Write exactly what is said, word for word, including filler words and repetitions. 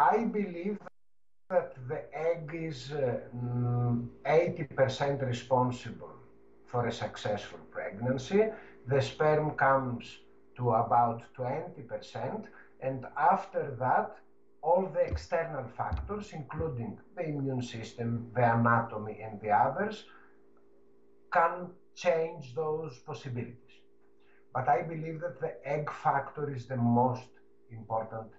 I believe that the egg is eighty percent responsible for a successful pregnancy. The sperm comes to about twenty percent, and after that, all the external factors, including the immune system, the anatomy, and the others, can change those possibilities. But I believe that the egg factor is the most important